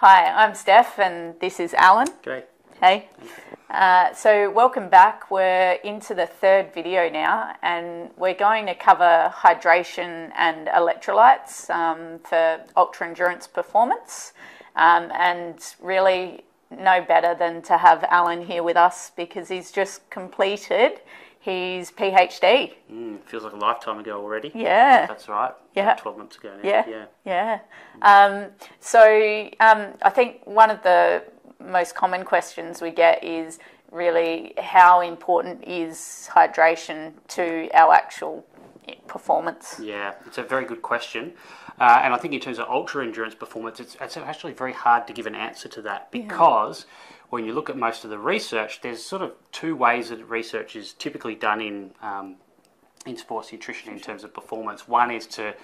Hi, I'm Steph and this is Alan. Great. Hey. So welcome back. We're into the third video now and we're going to cover hydration and electrolytes for ultra endurance performance, and really no better than to have Alan here with us because he's just completed his PhD. Feels like a lifetime ago already. Yeah. That's right. Yeah. 12 months ago now. Yeah. Yeah. So I think one of the most common questions we get is really how important is hydration to our actual performance? Yeah, it's a very good question. And I think in terms of ultra endurance performance, it's actually very hard to give an answer to that because when you look at most of the research, there's sort of two ways that research is typically done in sports nutrition in terms of performance. One is to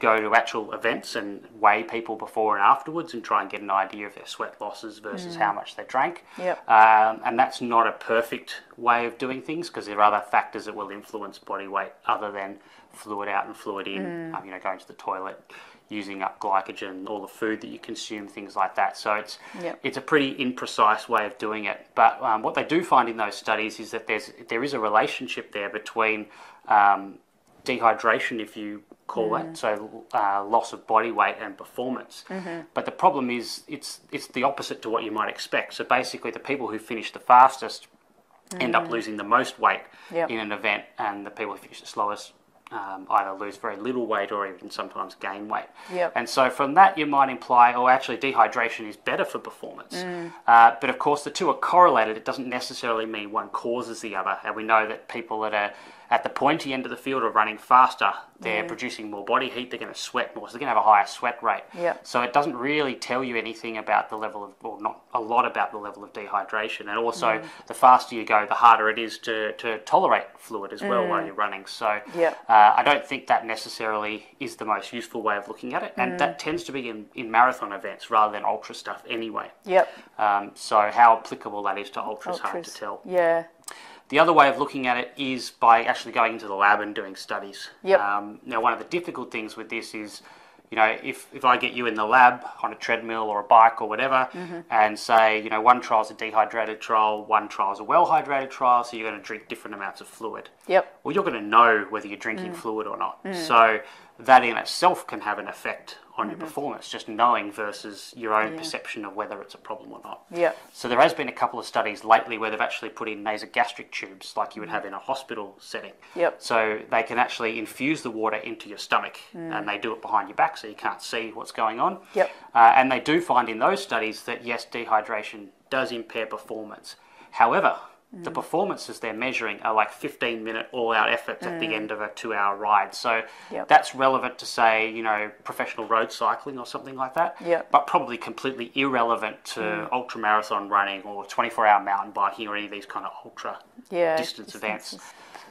go to actual events and weigh people before and afterwards and try and get an idea of their sweat losses versus how much they drank. Yep. And that's not a perfect way of doing things because there are other factors that will influence body weight other than fluid out and fluid in, going to the toilet, using up glycogen, all the food that you consume, things like that. So it's a pretty imprecise way of doing it. But what they do find in those studies is that there is a relationship there between dehydration, if you call it, so loss of body weight and performance. But the problem is it's the opposite to what you might expect. So basically the people who finish the fastest end up losing the most weight in an event, and the people who finish the slowest either lose very little weight or even sometimes gain weight. And so from that you might imply, oh, actually dehydration is better for performance. But of course the two are correlated. It doesn't necessarily mean one causes the other. And we know that people that are at the pointy end of the field are running faster. They're producing more body heat. They're going to sweat more. So they're going to have a higher sweat rate. So it doesn't really tell you anything about the level of, or not a lot about the level of dehydration. And also the faster you go, the harder it is to tolerate fluid as well while you're running. So I don't think that necessarily is the most useful way of looking at it, and that tends to be in marathon events rather than ultra stuff anyway. So how applicable that is to ultra is hard to tell. The other way of looking at it is by actually going into the lab and doing studies. Now, one of the difficult things with this is, if I get you in the lab on a treadmill or a bike or whatever and say, one trial's a dehydrated trial, one trial's a well-hydrated trial, so you're going to drink different amounts of fluid. Well, you're going to know whether you're drinking fluid or not. So that in itself can have an effect on your performance, just knowing versus your own perception of whether it's a problem or not. So there has been a couple of studies lately where they've actually put in nasogastric tubes like you would have in a hospital setting. So they can actually infuse the water into your stomach and they do it behind your back so you can't see what's going on. And they do find in those studies that, yes, dehydration does impair performance. However, the performances they're measuring are like 15-minute all-out efforts at the end of a 2-hour ride. So that's relevant to, say, professional road cycling or something like that, but probably completely irrelevant to ultra-marathon running or 24-hour mountain biking or any of these kind of ultra-distance events.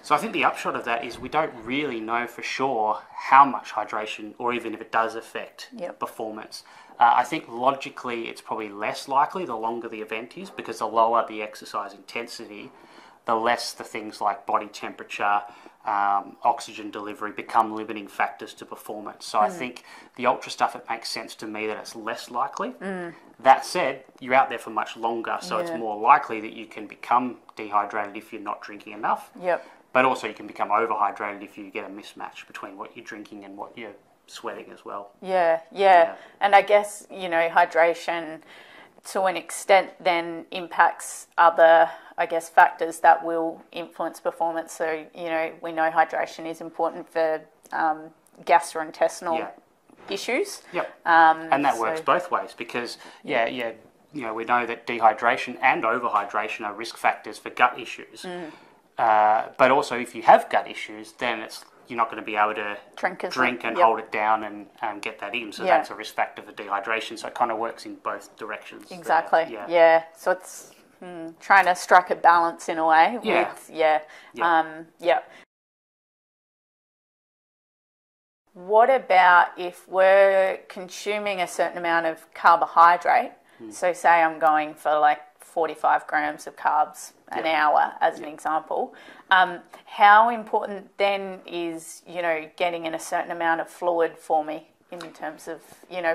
So I think the upshot of that is we don't really know for sure how much hydration, or even if it does affect performance. I think logically it's probably less likely the longer the event is, because the lower the exercise intensity, the less the things like body temperature, oxygen delivery become limiting factors to performance. So I think the ultra stuff, it makes sense to me that it's less likely. That said, you're out there for much longer, so it's more likely that you can become dehydrated if you're not drinking enough. But also you can become overhydrated if you get a mismatch between what you're drinking and what you're sweating as well. And I guess, hydration to an extent then impacts other, factors that will influence performance. So, we know hydration is important for gastrointestinal issues. And that works both ways because, we know that dehydration and overhydration are risk factors for gut issues. But also if you have gut issues, then you're not going to be able to drink and hold it down and get that in. So that's a risk factor for dehydration. So it kind of works in both directions. Exactly. So it's trying to strike a balance in a way. What about if we're consuming a certain amount of carbohydrate? So say I'm going for 45 grams of carbs an hour as an example. How important then is, getting in a certain amount of fluid for me in terms of,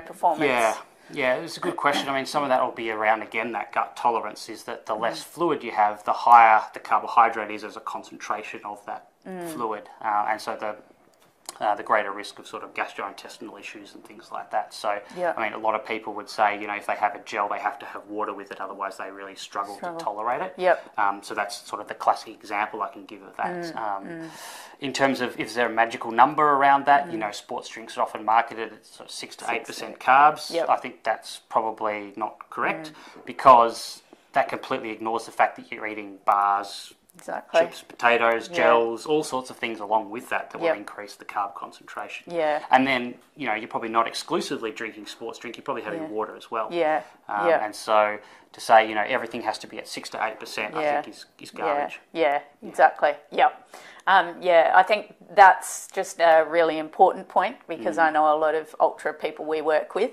performance? Yeah, it's a good question. I mean, some of that will be around, again, that gut tolerance is that the less fluid you have, the higher the carbohydrate is as a concentration of that fluid. And so the greater risk of sort of gastrointestinal issues and things like that. So, I mean, a lot of people would say, you know, if they have a gel, they have to have water with it, otherwise they really struggle to tolerate it. Yep. So that's sort of the classic example I can give of that. In terms of, is there a magical number around that? You know, sports drinks are often marketed at sort of 6 to 8% carbs. Yep. I think that's probably not correct because that completely ignores the fact that you're eating bars, chips, potatoes, gels, all sorts of things along with that will increase the carb concentration. Yeah. And then, you know, you're probably not exclusively drinking sports drink, you're probably having water as well. Yeah. And so to say, you know, everything has to be at 6 to 8%, I think is garbage. Yeah, exactly. Yep. I think that's just a really important point because I know a lot of ultra people we work with,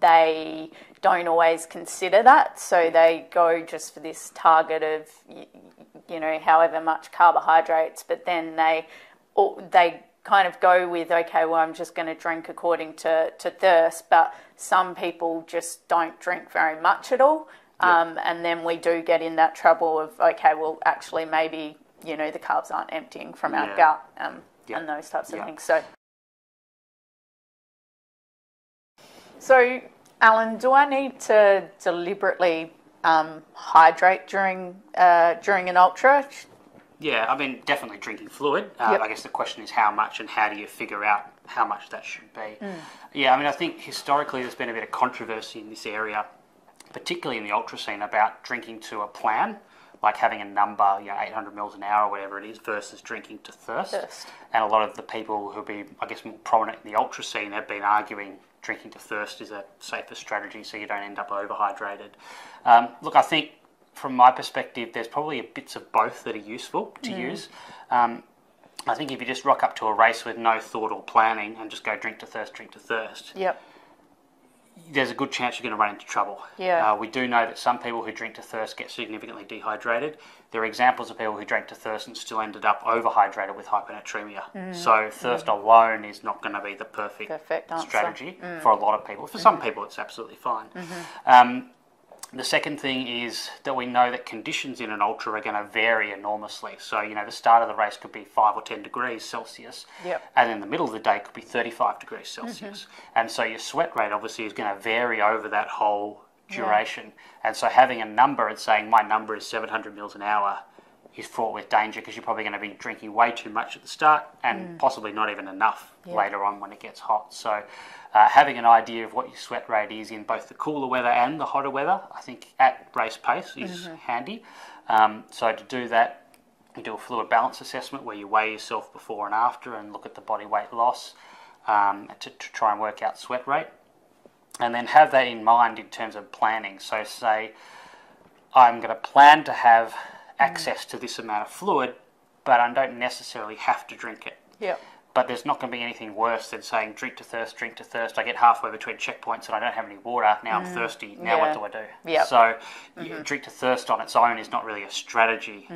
they don't always consider that. So they go just for this target of, you know, however much carbohydrates, but then they kind of go with, okay, well, I'm just going to drink according to thirst, but some people just don't drink very much at all. And then we do get in that trouble of, okay, well, actually maybe, you know, the carbs aren't emptying from our gut and those types of things. So, Alan, do I need to deliberately hydrate during an ultra? Yeah, I mean, definitely drinking fluid. I guess the question is how much and how do you figure out how much that should be? Yeah, I mean, I think historically there's been a bit of controversy in this area, particularly in the ultra scene, about drinking to a plan, like having a number, you know, 800 mils an hour or whatever it is, versus drinking to thirst. And a lot of the people who've been, I guess, more prominent in the ultra scene have been arguing drinking to thirst is a safer strategy so you don't end up overhydrated. Look, I think from my perspective, there's probably bits of both that are useful to use. I think if you just rock up to a race with no thought or planning and just go drink to thirst, there's a good chance you're going to run into trouble. We do know that some people who drink to thirst get significantly dehydrated. There are examples of people who drank to thirst and still ended up overhydrated with hyponatremia. So thirst alone is not going to be the perfect strategy for a lot of people. For some people, it's absolutely fine. The second thing is that we know that conditions in an ultra are going to vary enormously. So, you know, the start of the race could be 5 or 10 degrees Celsius, and then the middle of the day could be 35 degrees Celsius. And so your sweat rate obviously is going to vary over that whole duration. And so having a number and saying my number is 700 mils an hour is fraught with danger because you're probably going to be drinking way too much at the start and possibly not even enough later on when it gets hot. So having an idea of what your sweat rate is in both the cooler weather and the hotter weather, I think at race pace is handy. So to do that, you do a fluid balance assessment where you weigh yourself before and after and look at the body weight loss to try and work out sweat rate. And then have that in mind in terms of planning. So say, I'm going to plan to have access to this amount of fluid, but I don't necessarily have to drink it. But there's not going to be anything worse than saying drink to thirst. I get halfway between checkpoints and I don't have any water. Now I'm thirsty. Now what do I do? So drink to thirst on its own is not really a strategy.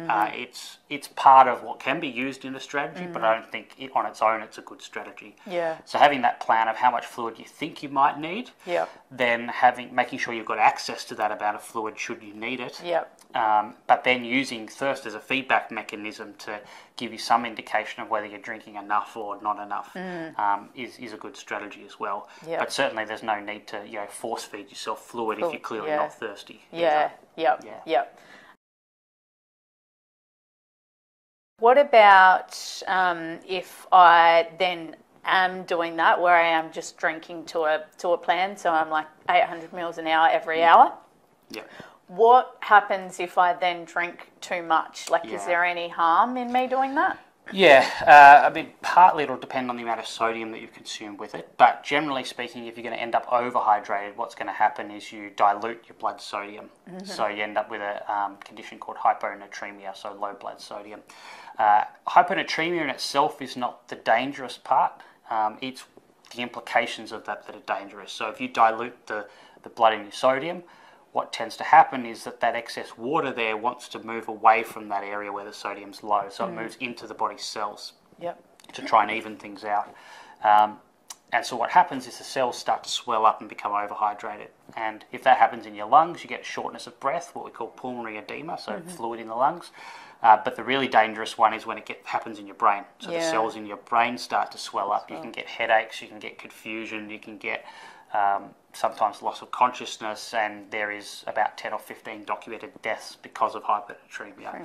It's part of what can be used in a strategy, but I don't think on its own it's a good strategy. So having that plan of how much fluid you think you might need, then making sure you've got access to that amount of fluid should you need it, but then using thirst as a feedback mechanism to give you some indication of whether you're drinking enough or not enough is a good strategy as well. But certainly there's no need to, you know, force feed yourself fluid if you're clearly not thirsty. What about if I then am doing that, where I am just drinking to a plan, so I'm like 800 mils an hour every hour? What happens if I then drink too much? Like, is there any harm in me doing that? I mean, partly it'll depend on the amount of sodium that you've consumed with it, but generally speaking, if you're going to end up overhydrated, what's going to happen is you dilute your blood sodium. So you end up with a condition called hyponatremia, so low blood sodium. Hyponatremia in itself is not the dangerous part. It's the implications of that that are dangerous. So if you dilute the blood in your sodium, what tends to happen is that excess water there wants to move away from that area where the sodium's low, so it moves into the body's cells to try and even things out. And so what happens is the cells start to swell up and become overhydrated. And if that happens in your lungs, you get shortness of breath, what we call pulmonary edema, so fluid in the lungs. But the really dangerous one is when it happens in your brain. So the cells in your brain start to swell up. You can get headaches, you can get confusion, you can get sometimes loss of consciousness, and there is about 10 or 15 documented deaths because of hypernatremia.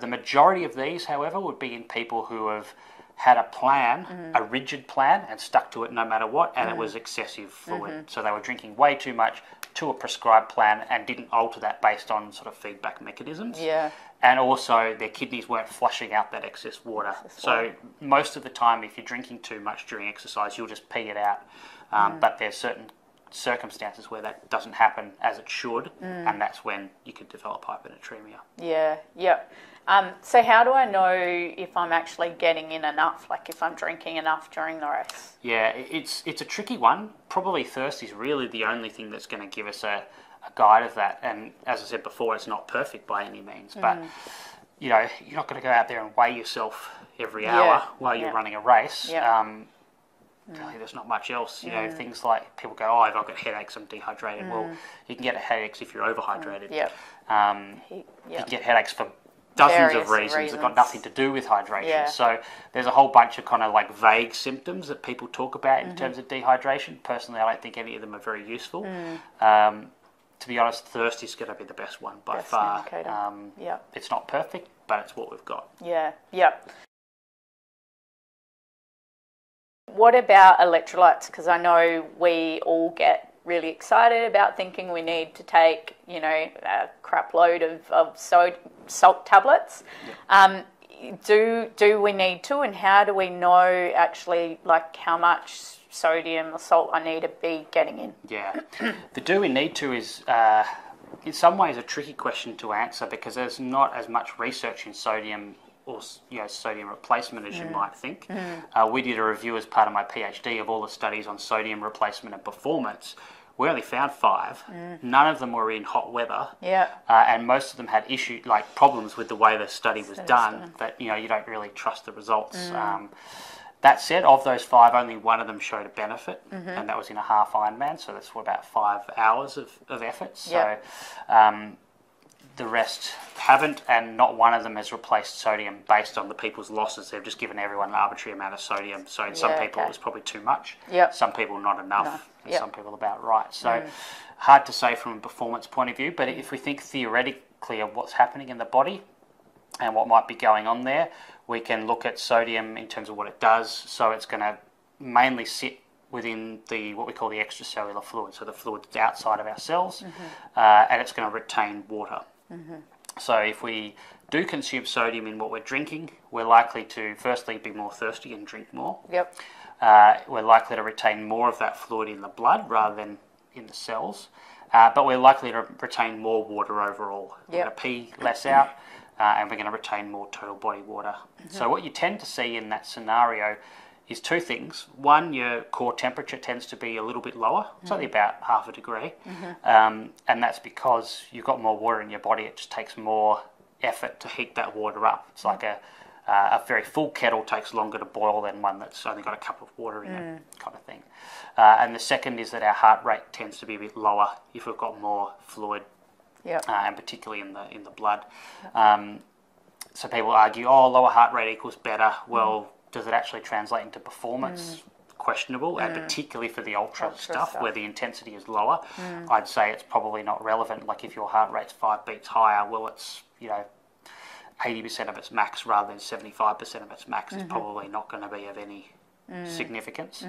The majority of these, however, would be in people who have had a plan, a rigid plan, and stuck to it no matter what, and it was excessive fluid. So they were drinking way too much to a prescribed plan and didn't alter that based on sort of feedback mechanisms. And also their kidneys weren't flushing out that excess water. So most of the time, if you're drinking too much during exercise, you'll just pee it out. But there's certain circumstances where that doesn't happen as it should, and that's when you could develop hypernatremia. So how do I know if I'm actually getting in enough, like if I'm drinking enough during the race? It's a tricky one. Probably thirst is really the only thing that's going to give us a guide of that, and as I said before, it's not perfect by any means, but you know, you're not going to go out there and weigh yourself every hour while you're running a race. There's not much else, you know. Things like people go, oh, if I've got headaches, I'm dehydrated. Well, you can get headaches if you're overhydrated. You can get headaches for dozens of reasons that got nothing to do with hydration. So there's a whole bunch of kind of like vague symptoms that people talk about in terms of dehydration. Personally, I don't think any of them are very useful. To be honest, thirst is going to be the best one by far. It's not perfect, but it's what we've got. What about electrolytes? Because I know we all get really excited about thinking we need to take, you know, a crap load of salt tablets. Do we need to, and how do we know actually, like, how much sodium or salt I need to be getting in? The do we need to is in some ways a tricky question to answer, because there's not as much research in sodium or, you know, sodium replacement as you might think. We did a review as part of my PhD of all the studies on sodium replacement and performance. We only found 5. None of them were in hot weather. And most of them had issues, like problems with the way the study was done, that, you know, you don't really trust the results. That said, of those 5, only one of them showed a benefit, and that was in a half Ironman, so that's what, about 5 hours of effort. So the rest haven't, and not one of them has replaced sodium based on the people's losses. They've just given everyone an arbitrary amount of sodium. So in some people it was probably too much, some people not enough, and some people about right. So hard to say from a performance point of view, but if we think theoretically of what's happening in the body and what might be going on there, we can look at sodium in terms of what it does. So it's going to mainly sit within the what we call the extracellular fluid, so the fluid that's outside of our cells, and it's going to retain water. So if we do consume sodium in what we're drinking, we're likely to firstly be more thirsty and drink more. We're likely to retain more of that fluid in the blood rather than in the cells, but we're likely to retain more water overall. We're going to pee less out, and we're going to retain more total body water. So what you tend to see in that scenario is two things. One, your core temperature tends to be a little bit lower. It's only about half a degree. And that's because you've got more water in your body. It just takes more effort to heat that water up. It's like a very full kettle takes longer to boil than one that's only got a cup of water in it, kind of thing. And the second is that our heart rate tends to be a bit lower if we've got more fluid, and particularly in the blood. So people argue, oh, lower heart rate equals better. Well, does it actually translate into performance? Questionable, and particularly for the ultra stuff where the intensity is lower, I'd say it's probably not relevant. Like if your heart rate's 5 beats higher, well, it's, you know, 80% of its max rather than 75% of its max is probably not going to be of any significance.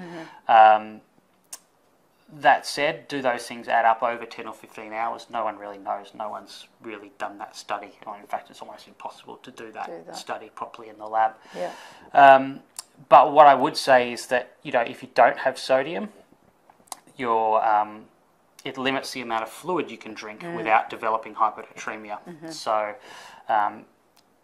That said, do those things add up over 10 or 15 hours? No one really knows. No one's really done that study. Or in fact, it's almost impossible to do that study properly in the lab. But what I would say is that, you know, if you don't have sodium, your it limits the amount of fluid you can drink without developing hypernatremia. So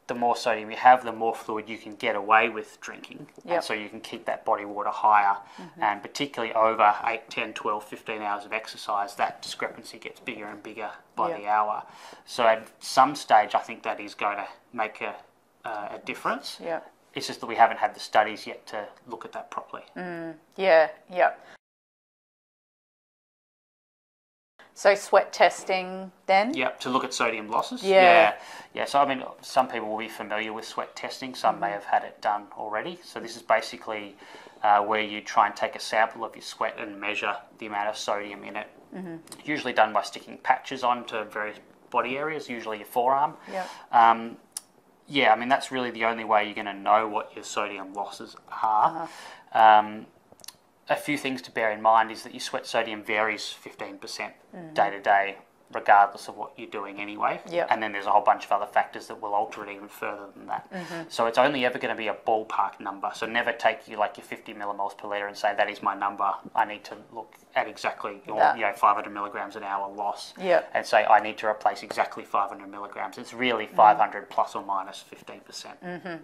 the more sodium you have, the more fluid you can get away with drinking. And so you can keep that body water higher. And particularly over 8, 10, 12, 15 hours of exercise, that discrepancy gets bigger and bigger by the hour. So at some stage, I think that is going to make a difference. It's just that we haven't had the studies yet to look at that properly. Yeah. So sweat testing then? Yep, to look at sodium losses. Yeah. So, I mean, some people will be familiar with sweat testing. Some may have had it done already. So this is basically where you try and take a sample of your sweat and measure the amount of sodium in it. Usually done by sticking patches onto various body areas, usually your forearm. Yeah, I mean, that's really the only way you're going to know what your sodium losses are. A few things to bear in mind is that your sweat sodium varies 15% day to day, regardless of what you're doing anyway. And then there's a whole bunch of other factors that will alter it even further than that. So it's only ever going to be a ballpark number. So never take your 50 millimoles per litre and say, that is my number. I need to look at exactly, or, 500 milligrams an hour loss and say, I need to replace exactly 500 milligrams. It's really 500 plus or minus 15%.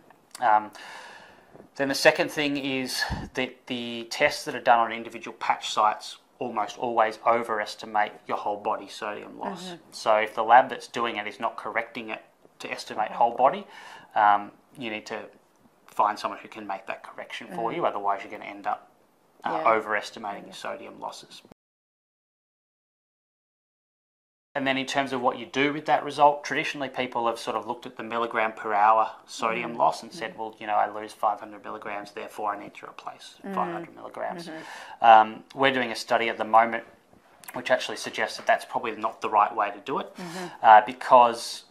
Then the second thing is that the tests that are done on individual patch sites almost always overestimate your whole body sodium loss. So if the lab that's doing it is not correcting it to estimate whole body, you need to find someone who can make that correction for you. Otherwise, you're going to end up overestimating your sodium losses. And then in terms of what you do with that result, traditionally people have sort of looked at the milligram per hour sodium loss and said, well, I lose 500 milligrams, therefore I need to replace 500 milligrams. We're doing a study at the moment which actually suggests that that's probably not the right way to do it because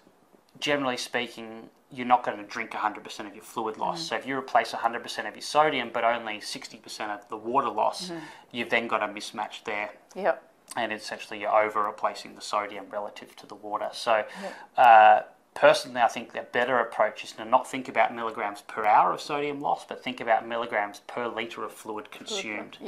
generally speaking, you're not going to drink 100% of your fluid loss. So if you replace 100% of your sodium but only 60% of the water loss, you've then got a mismatch there. And essentially you're over-replacing the sodium relative to the water. So personally, I think the better approach is to not think about milligrams per hour of sodium loss, but think about milligrams per litre of fluid consumed.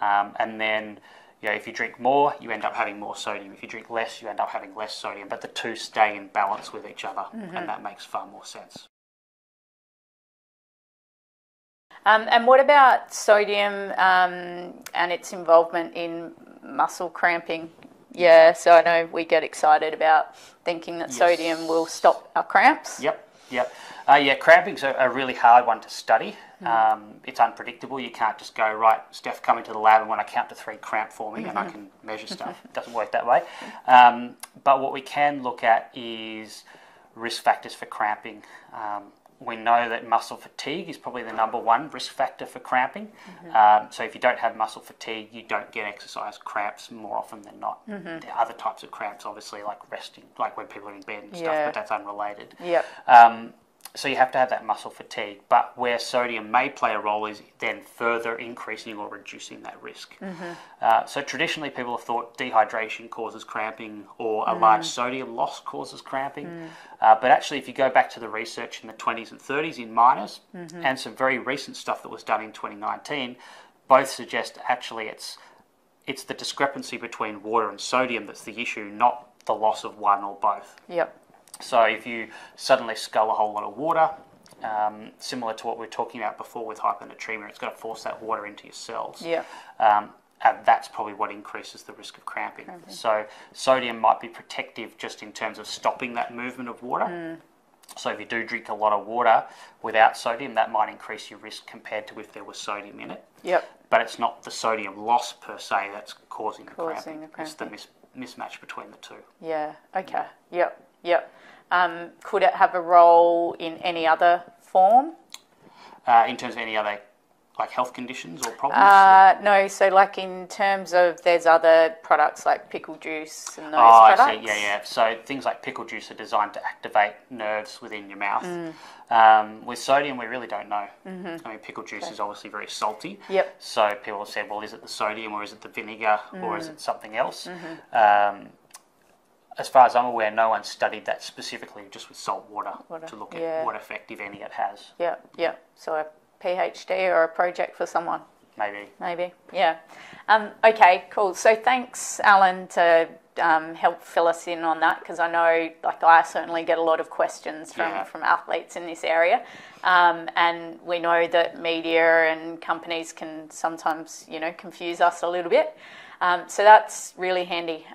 And then if you drink more, you end up having more sodium. If you drink less, you end up having less sodium. But the two stay in balance with each other, and that makes far more sense. And what about sodium and its involvement in muscle cramping? So I know we get excited about thinking that sodium will stop our cramps. Cramping's a really hard one to study. It's unpredictable. You can't just go, right, Steph, come into the lab and when I count to three, cramp for me and I can measure stuff. It doesn't work that way. But what we can look at is risk factors for cramping. We know that muscle fatigue is probably the number one risk factor for cramping. So if you don't have muscle fatigue, you don't get exercise cramps more often than not. There are other types of cramps, obviously, like resting, like when people are in bed and stuff, but that's unrelated. So you have to have that muscle fatigue. But where sodium may play a role is then further increasing or reducing that risk. So traditionally, people have thought dehydration causes cramping or a large sodium loss causes cramping. But actually, if you go back to the research in the 20s and 30s in minors and some very recent stuff that was done in 2019, both suggest actually it's the discrepancy between water and sodium that's the issue, not the loss of one or both. So if you suddenly scull a whole lot of water, similar to what we were talking about before with hyponatremia, it's going to force that water into your cells. And that's probably what increases the risk of cramping. So sodium might be protective just in terms of stopping that movement of water. So if you do drink a lot of water without sodium, that might increase your risk compared to if there was sodium in it. But it's not the sodium loss per se that's causing the cramping. It's the mismatch between the two. Could it have a role in any other form? In terms of any other, like health conditions or problems? No, so like in terms of there's other products like pickle juice and those products. So things like pickle juice are designed to activate nerves within your mouth. With sodium, we really don't know. I mean, pickle juice is obviously very salty. So people have said, well, is it the sodium or is it the vinegar or is it something else? As far as I'm aware, no one studied that specifically just with salt water. To look at what effect, if any, it has. So a PhD or a project for someone. Maybe, yeah. Okay, cool. So thanks, Alan, to help fill us in on that because I know, I certainly get a lot of questions from athletes in this area. And we know that media and companies can sometimes, confuse us a little bit. So that's really handy.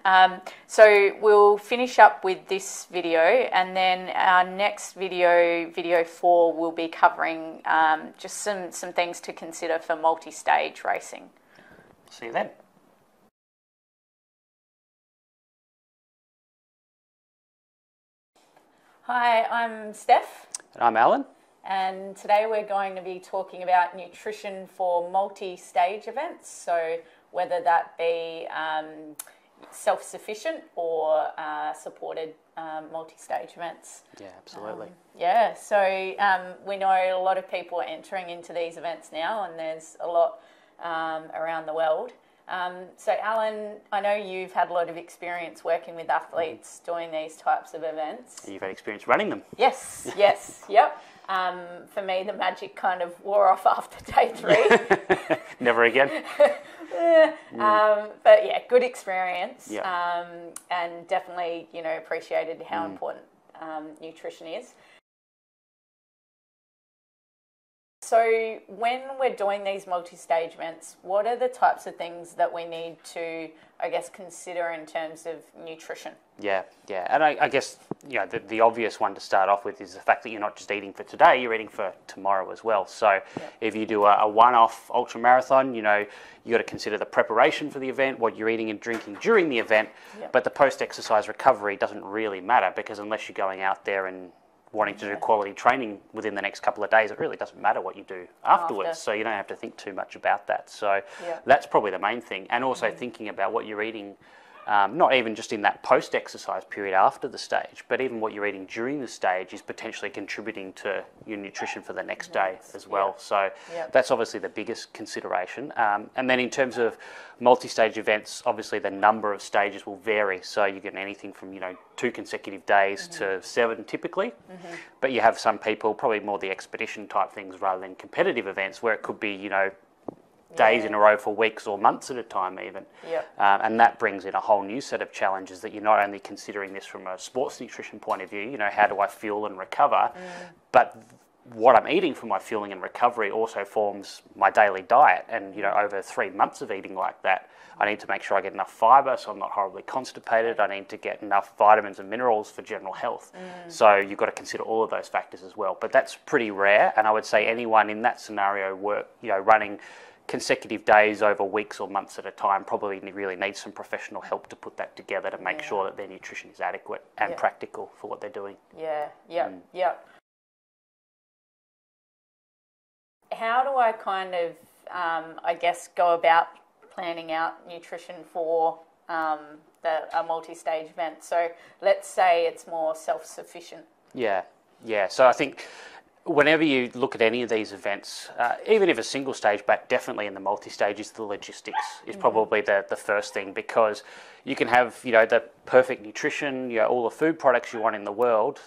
So we'll finish up with this video, and then our next video, video 4, will be covering just some things to consider for multi-stage racing. See you then. Hi, I'm Steph. And I'm Alan. And today we're going to be talking about nutrition for multi-stage events. So whether that be self-sufficient or supported multi-stage events. Yeah, absolutely. Yeah, so we know a lot of people are entering into these events now, and there's a lot around the world. So Alan, I know you've had a lot of experience working with athletes doing these types of events. You've had experience running them. Yes, yes, yep. For me, the magic kind of wore off after day 3. Never again. But yeah, good experience. Yep. And definitely, you know, appreciated how important nutrition is. So when we're doing these multi-stage events, what are the types of things that we need to, I guess, consider in terms of nutrition? Yeah, yeah. And I guess, you know, the obvious one to start off with is the fact that you're not just eating for today, you're eating for tomorrow as well. So if you do a one-off ultra marathon, you know, you got to consider the preparation for the event, what you're eating and drinking during the event, but the post-exercise recovery doesn't really matter, because unless you're going out there and wanting to do quality training within the next couple of days, it really doesn't matter what you do afterwards. So you don't have to think too much about that. So that's probably the main thing. And also thinking about what you're eating, not even just in that post-exercise period after the stage, but even what you're eating during the stage is potentially contributing to your nutrition for the next day as well. So that's obviously the biggest consideration. And then in terms of multi-stage events, obviously the number of stages will vary. So you get anything from, you know, 2 consecutive days to 7 typically, but you have some people, probably more the expedition type things rather than competitive events, where it could be, you know, days in a row for weeks or months at a time even. And that brings in a whole new set of challenges, that you're not only considering this from a sports nutrition point of view, you know, how do I fuel and recover, but what I'm eating for my fueling and recovery also forms my daily diet. And, you know, over 3 months of eating like that, I need to make sure I get enough fibre so I'm not horribly constipated. I need to get enough vitamins and minerals for general health. So you've got to consider all of those factors as well. But that's pretty rare. And I would say anyone in that scenario, you know, running consecutive days over weeks or months at a time, probably really needs some professional help to put that together to make sure that their nutrition is adequate and practical for what they're doing. How do I kind of, I guess, go about planning out nutrition for a multi-stage event? So let's say it's more self-sufficient. So I think whenever you look at any of these events, even if a single stage, but definitely in the multi-stage, is the logistics is probably the first thing, because you can have, you know, the perfect nutrition, you know, all the food products you want in the world,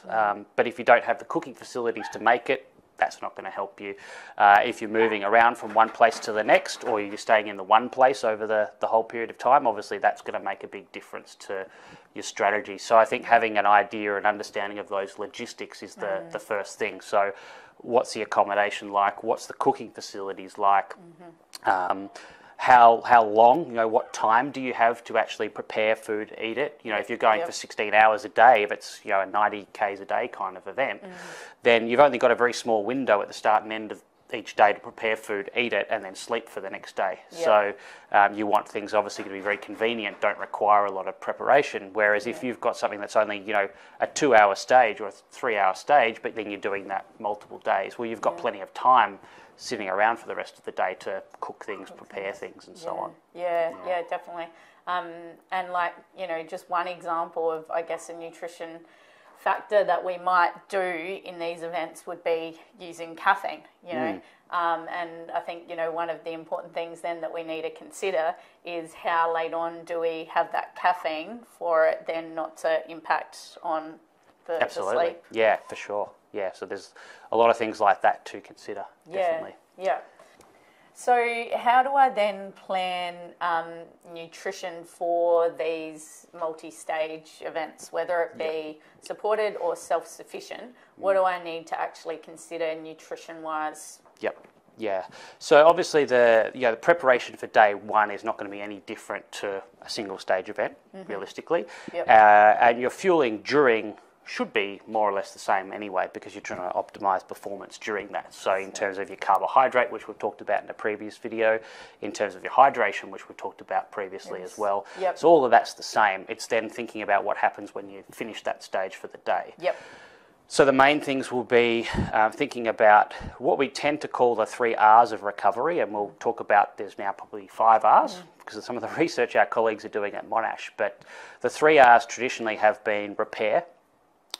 but if you don't have the cooking facilities to make it, that's not going to help you. If you're moving around from one place to the next, or you're staying in the one place over the whole period of time, obviously that's going to make a big difference to your strategy. So I think having an idea and understanding of those logistics is the first thing. So what's the accommodation like? What's the cooking facilities like? How long, you know, what time do you have to actually prepare food, eat it? You know, if you're going for 16 hours a day, if it's, you know, a 90 Ks a day kind of event, then you've only got a very small window at the start and end of each day to prepare food, eat it, and then sleep for the next day. So you want things obviously to be very convenient, don't require a lot of preparation. Whereas if you've got something that's only, you know, a 2-hour stage or a 3-hour stage, but then you're doing that multiple days, well, you've got plenty of time sitting around for the rest of the day to cook things, prepare things, and so on. Yeah, definitely. And like, you know, just one example of, I guess, a nutrition factor that we might do in these events would be using caffeine, you know. And I think, you know, one of the important things then that we need to consider is how late on do we have that caffeine for it then not to impact on the, the sleep. Yeah, for sure. Yeah, so there's a lot of things like that to consider, definitely. So how do I then plan nutrition for these multi-stage events, whether it be supported or self-sufficient? What do I need to actually consider nutrition-wise? Yeah. So obviously the preparation for day one is not going to be any different to a single stage event, realistically. Yep. And your fueling during should be more or less the same anyway, because you're trying to optimize performance during that. So in terms of your carbohydrate, which we've talked about in a previous video, in terms of your hydration, which we've talked about previously as well. Yep. So all of that's the same. It's then thinking about what happens when you finish that stage for the day. Yep. So the main things will be thinking about what we tend to call the 3 R's of recovery, and we'll talk about there's now probably 5 R's because of some of the research our colleagues are doing at Monash. But the 3 R's traditionally have been repair,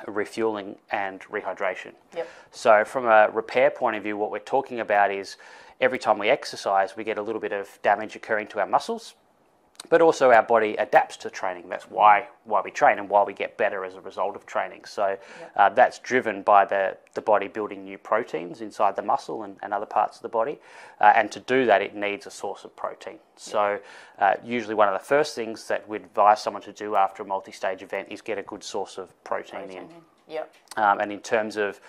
refueling and rehydration. Yep. So from a repair point of view, what we're talking about is every time we exercise, we get a little bit of damage occurring to our muscles, but also our body adapts to training. That's why we train and why we get better as a result of training. So that's driven by the body building new proteins inside the muscle and other parts of the body. And to do that, it needs a source of protein. So usually one of the first things that we advise someone to do after a multi-stage event is get a good source of protein in. Yep. And in terms of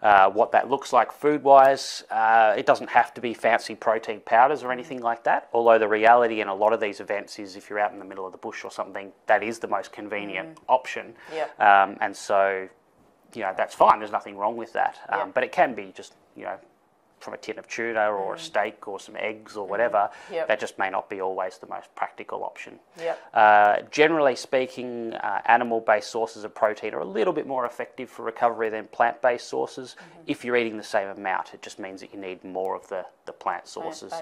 what that looks like food-wise, it doesn't have to be fancy protein powders or anything like that, although the reality in a lot of these events is if you're out in the middle of the bush or something, that is the most convenient option. Yep. And so, that's fine. There's nothing wrong with that. But it can be just, from a tin of tuna or a steak or some eggs or whatever, that just may not be always the most practical option. Yep. Generally speaking, animal-based sources of protein are a little bit more effective for recovery than plant-based sources. If you're eating the same amount, it just means that you need more of the plant sources.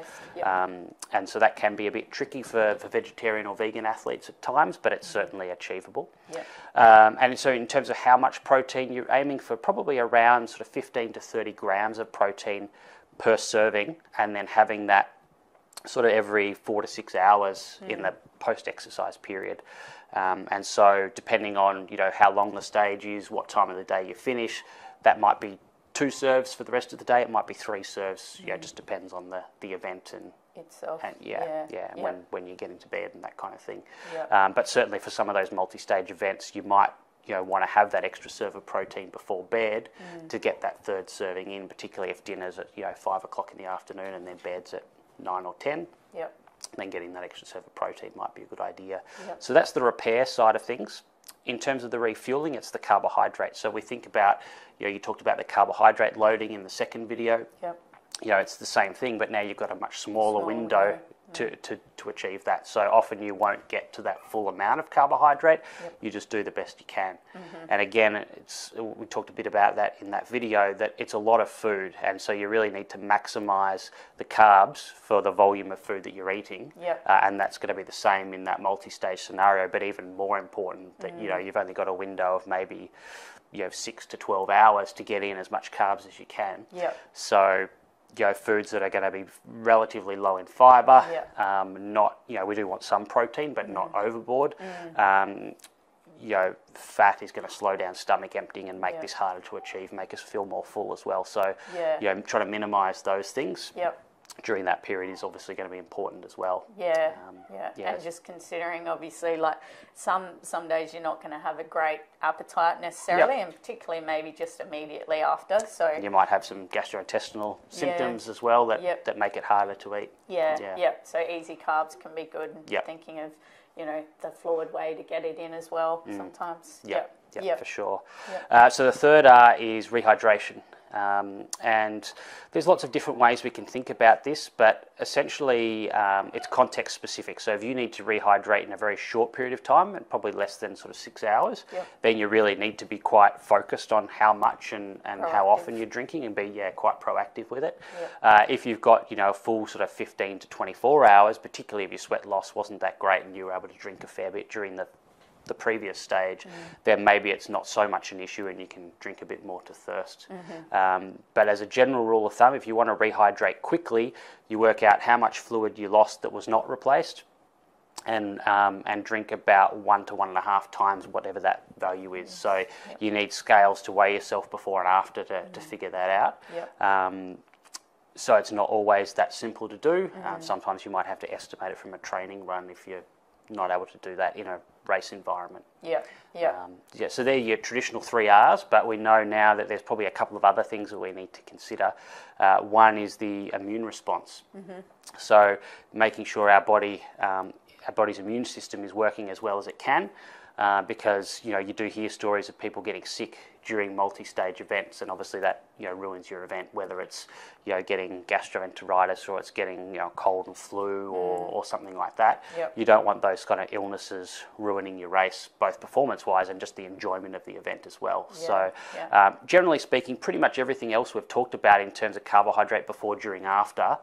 And so that can be a bit tricky for vegetarian or vegan athletes at times, but it's certainly achievable. Yep. And so in terms of how much protein, you're aiming for probably around sort of 15 to 30 grams of protein per serving, and then having that sort of every 4 to 6 hours in the post-exercise period. And so depending on, how long the stage is, what time of the day you finish, that might be 2 serves for the rest of the day. It might be 3 serves. Yeah, it just depends on the event and itself. And when you get into bed and that kind of thing. Yep. But certainly for some of those multi-stage events, you might want to have that extra serve of protein before bed to get that 3rd serving in, particularly if dinner's at 5 o'clock in the afternoon and then bed's at 9 or 10. Yep. Then getting that extra serve of protein might be a good idea. Yep. So that's the repair side of things. In terms of the refueling, it's the carbohydrate. So we think about, you talked about the carbohydrate loading in the second video. Yep. It's the same thing, but now you've got a much smaller window to achieve that. So often you won't get to that full amount of carbohydrate. Yep. You just do the best you can. And again, we talked a bit about that in that video, that it's a lot of food. And so you really need to maximize the carbs for the volume of food that you're eating. Yep. And that's going to be the same in that multi-stage scenario, but even more important that, you've only got a window of maybe, 6 to 12 hours to get in as much carbs as you can. Yep. So foods that are going to be relatively low in fibre, not, we do want some protein, but not overboard. Fat is going to slow down stomach emptying and make this harder to achieve, make us feel more full as well. So, trying to minimise those things during that period is obviously going to be important as well. Yeah, and just considering, obviously, like some days you're not going to have a great appetite necessarily, and particularly maybe just immediately after. So you might have some gastrointestinal symptoms as well that make it harder to eat. So easy carbs can be good. And thinking of, the fluid way to get it in as well sometimes. Yeah, for sure. Yep. So the 3rd R is rehydration. And there's lots of different ways we can think about this, but essentially it's context specific. So if you need to rehydrate in a very short period of time, and probably less than sort of 6 hours, then you really need to be quite focused on how much and how often you're drinking and be quite proactive with it. If you've got a full sort of 15 to 24 hours, particularly if your sweat loss wasn't that great and you were able to drink a fair bit during the previous stage, then maybe it's not so much an issue and you can drink a bit more to thirst. But as a general rule of thumb, if you want to rehydrate quickly, you work out how much fluid you lost that was not replaced, and drink about 1 to 1.5 times whatever that value is. So you need scales to weigh yourself before and after to figure that out. So it's not always that simple to do. Sometimes you might have to estimate it from a training run if you're not able to do that in a race environment. Yeah, yeah. Yeah, so they're your traditional 3 Rs, but we know now that there's probably a couple of other things that we need to consider. One is the immune response. Mm-hmm. So making sure our body, our body's immune system is working as well as it can, because you do hear stories of people getting sick during multi-stage events, and obviously that ruins your event, whether it's getting gastroenteritis or it's getting cold and flu or something like that. Yep. You don't want those kind of illnesses ruining your race, both performance-wise and just the enjoyment of the event as well. Yeah. So yeah. Generally speaking, pretty much everything else we've talked about in terms of carbohydrate before, during, after.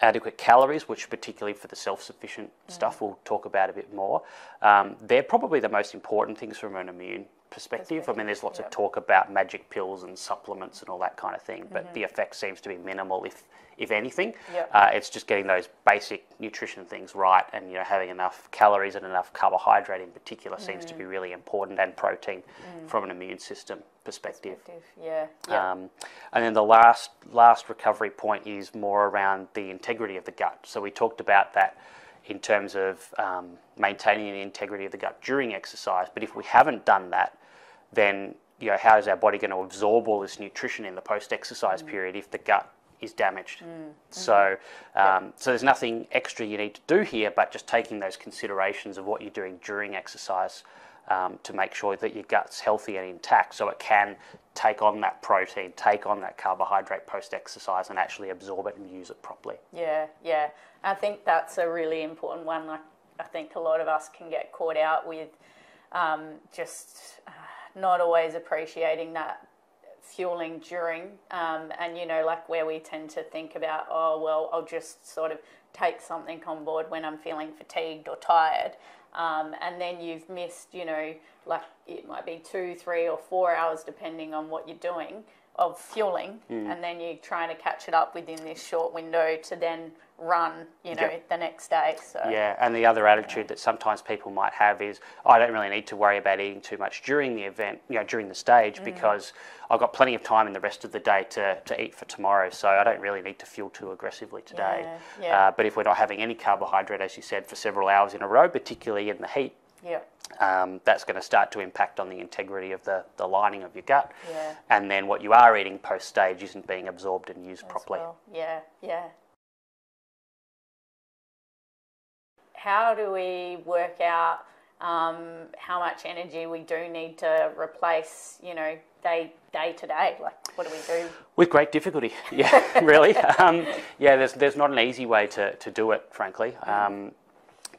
Adequate calories, which particularly for the self-sufficient stuff we'll talk about a bit more. They're probably the most important things from an immune perspective. I mean, there's lots of talk about magic pills and supplements and all that kind of thing, but the effect seems to be minimal, if anything. Yep. It's just getting those basic nutrition things right, and having enough calories and enough carbohydrate in particular seems to be really important, and protein from an immune system perspective. Yeah. And then the last recovery point is more around the integrity of the gut. So we talked about that in terms of maintaining the integrity of the gut during exercise, but if we haven't done that, then how is our body going to absorb all this nutrition in the post-exercise period if the gut is damaged? So so there's nothing extra you need to do here, but just taking those considerations of what you're doing during exercise to make sure that your gut's healthy and intact, so it can take on that protein, take on that carbohydrate post-exercise, and actually absorb it and use it properly. Yeah, yeah. I think that's a really important one. I think a lot of us can get caught out with just not always appreciating that fueling during, and like where we tend to think about, oh well, I'll just sort of take something on board when I'm feeling fatigued or tired. And then you've missed, like it might be 2, 3, or 4 hours, depending on what you're doing, of fueling. And then you're trying to catch it up within this short window to then run, the next day. So. Yeah, and the other attitude that sometimes people might have is, I don't really need to worry about eating too much during the event, during the stage, because I've got plenty of time in the rest of the day to eat for tomorrow, so I don't really need to fuel too aggressively today. Yeah, yeah. But if we're not having any carbohydrate, as you said, for several hours in a row, particularly in the heat, that's going to start to impact on the integrity of the lining of your gut, and then what you are eating post stage isn't being absorbed and used properly. Well. Yeah, yeah. How do we work out how much energy we do need to replace, day to day? Like, what do we do? With great difficulty, yeah, really. There's not an easy way to do it, frankly.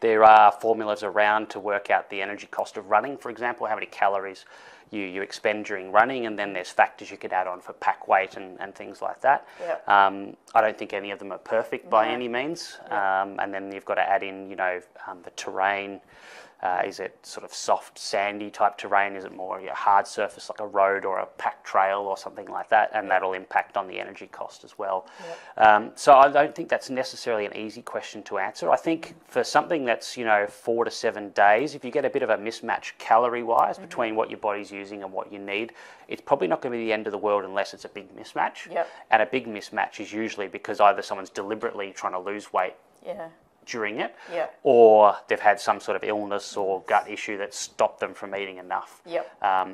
There are formulas around to work out the energy cost of running, for example, how many calories you expend during running, and then there's factors you could add on for pack weight and things like that. Yep. I don't think any of them are perfect by any means. Yep. And then you've got to add in, the terrain. Is it sort of soft, sandy type terrain? Is it more hard surface like a road or a packed trail or something like that? And that'll impact on the energy cost as well. Yep. So I don't think that's necessarily an easy question to answer. I think for something that's, 4 to 7 days, if you get a bit of a mismatch calorie-wise between what your body's using and what you need, it's probably not going to be the end of the world unless it's a big mismatch. Yep. And a big mismatch is usually because either someone's deliberately trying to lose weight during it, or they've had some sort of illness or gut issue that stopped them from eating enough. Yep.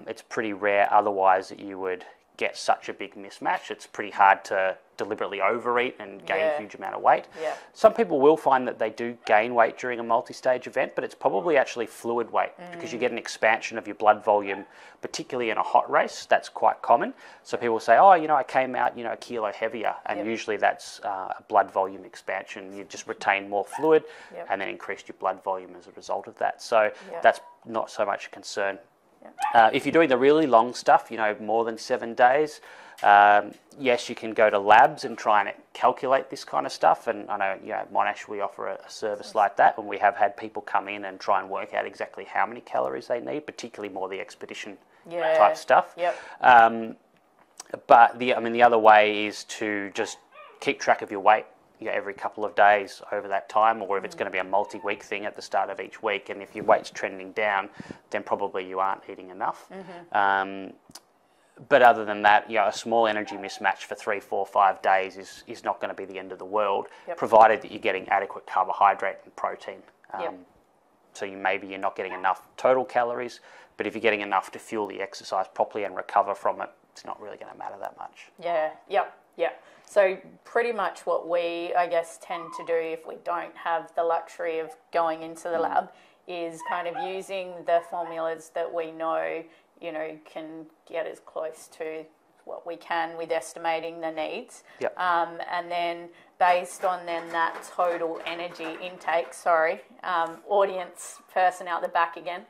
It's pretty rare otherwise that you would get such a big mismatch. It's pretty hard to deliberately overeat and gain a huge amount of weight. Yeah. Some people will find that they do gain weight during a multi-stage event, but it's probably actually fluid weight because you get an expansion of your blood volume, particularly in a hot race. That's quite common. So people say, oh, I came out, a kilo heavier, and usually that's a blood volume expansion. You just retain more fluid and then increased your blood volume as a result of that. So that's not so much a concern. If you're doing the really long stuff, more than 7 days, yes, you can go to labs and try and calculate this kind of stuff. And I know, at Monash we offer a service like that, and we have had people come in and try and work out exactly how many calories they need, particularly more the expedition type stuff. Yep. But the other way is to just keep track of your weight. Every couple of days over that time, or if it's going to be a multi-week thing at the start of each week, and if your weight's trending down, then probably you aren't eating enough. But other than that, a small energy mismatch for 3, 4, 5 days is not going to be the end of the world, provided that you're getting adequate carbohydrate and protein. So maybe you're not getting enough total calories, but if you're getting enough to fuel the exercise properly and recover from it, it's not really going to matter that much. Yeah, yep, yep. So pretty much what we, I guess, tend to do if we don't have the luxury of going into the lab is kind of using the formulas that we know, you know, can get as close to what we can with estimating the needs. Yep. And then based on then that total energy intake, audience person out the back again,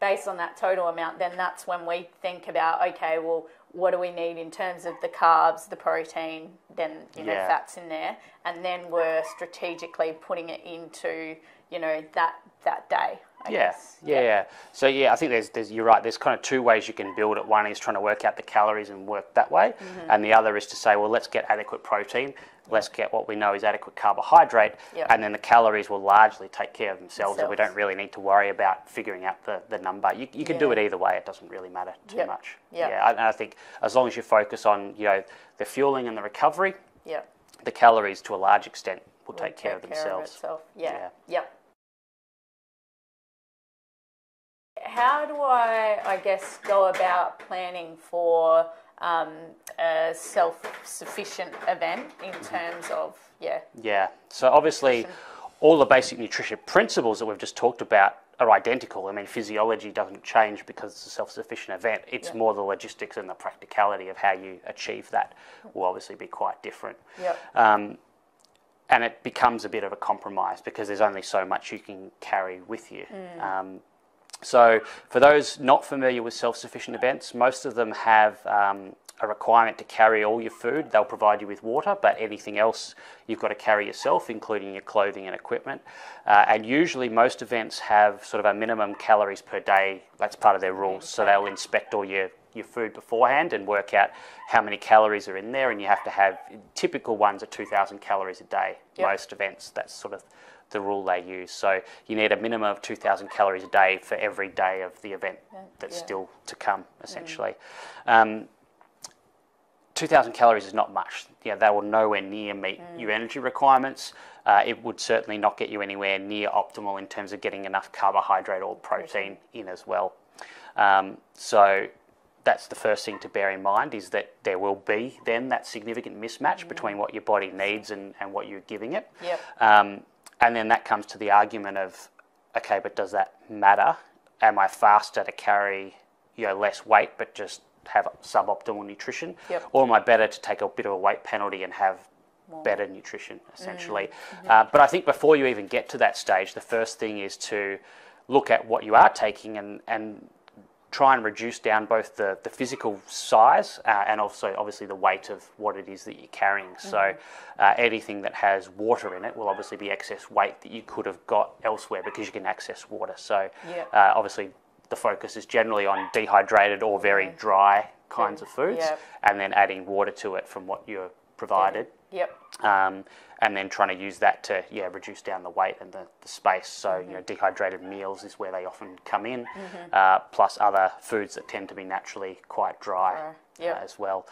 based on that total amount, then that's when we think about, okay, well, what do we need in terms of the carbs, the protein, then, you know, fats in there, and then we're strategically putting it into, you know, that day. I guess. So yeah, I think there's you're right. There's kind of two ways you can build it. One is trying to work out the calories and work that way, and the other is to say, well, let's get adequate protein. Let's get what we know is adequate carbohydrate, and then the calories will largely take care of themselves, and we don't really need to worry about figuring out the number. You can do it either way. It doesn't really matter too much. And I think as long as you focus on, you know, the fueling and the recovery, the calories to a large extent will take care of themselves. How do I guess, go about planning for a self-sufficient event in terms of, So obviously all the basic nutrition principles that we've just talked about are identical. I mean, physiology doesn't change because it's a self-sufficient event. It's more the logistics and the practicality of how you achieve that will obviously be quite different. And it becomes a bit of a compromise because there's only so much you can carry with you. So for those not familiar with self-sufficient events, most of them have a requirement to carry all your food. They'll provide you with water, but anything else you've got to carry yourself, including your clothing and equipment. And usually most events have sort of a minimum calories per day. That's part of their rules. So they'll inspect all your food beforehand and work out how many calories are in there. And you have to have, typical ones are 2,000 calories a day. Most events, that's sort of the rule they use. So you need a minimum of 2,000 calories a day for every day of the event that's still to come, essentially. 2,000 calories is not much. Yeah, they will nowhere near meet your energy requirements. It would certainly not get you anywhere near optimal in terms of getting enough carbohydrate or protein in as well. So that's the first thing to bear in mind, is that there will be then that significant mismatch between what your body needs and what you're giving it. And then that comes to the argument of, okay, but does that matter? Am I faster to carry, you know, less weight but just have suboptimal nutrition? Or am I better to take a bit of a weight penalty and have better nutrition, essentially? But I think before you even get to that stage, the first thing is to look at what you are taking and try and reduce down both the physical size and also obviously the weight of what it is that you're carrying. So anything that has water in it will obviously be excess weight that you could have got elsewhere because you can access water. So obviously the focus is generally on dehydrated or very dry kinds of foods and then adding water to it from what you're provided. And then trying to use that to reduce down the weight and the space. So you know, dehydrated meals is where they often come in, plus other foods that tend to be naturally quite dry as well.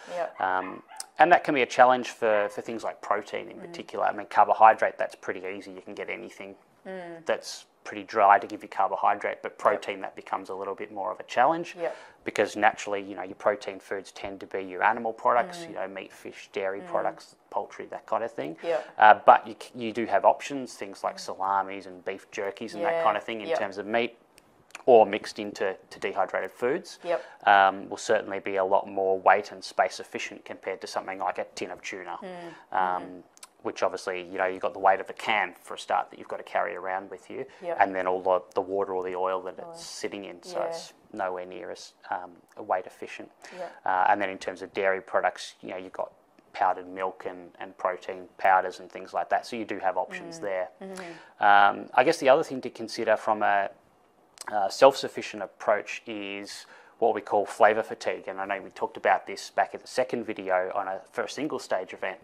And that can be a challenge for things like protein in particular. I mean, carbohydrate, that's pretty easy. You can get anything that's pretty dry to give you carbohydrate, but protein, that becomes a little bit more of a challenge because naturally, you know, your protein foods tend to be your animal products, you know, meat, fish, dairy products, poultry, that kind of thing. But you do have options, things like salamis and beef jerkies and that kind of thing in terms of meat, or mixed into dehydrated foods, will certainly be a lot more weight and space efficient compared to something like a tin of tuna. Which obviously, you know, you've got the weight of the can for a start that you've got to carry around with you, and then all the water or the oil that it's sitting in, so it's nowhere near as weight efficient. And then in terms of dairy products, you know, you've got powdered milk and protein powders and things like that, so you do have options there. I guess the other thing to consider from a self-sufficient approach is what we call flavour fatigue, and I know we talked about this back in the second video on a first single stage event,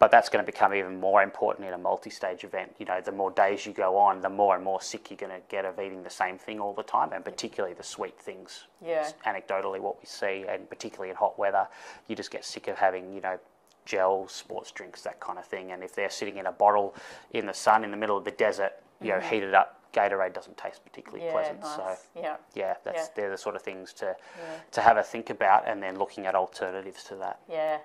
but that's going to become even more important in a multi-stage event. You know, the more days you go on, the more and more sick you're going to get of eating the same thing all the time, and particularly the sweet things. It's anecdotally what we see, and particularly in hot weather, you just get sick of having, you know, gels, sports drinks, that kind of thing, and if they're sitting in a bottle in the sun in the middle of the desert, you know, heated up, Gatorade doesn't taste particularly pleasant. Nice. So they're the sort of things to have a think about, and then looking at alternatives to that.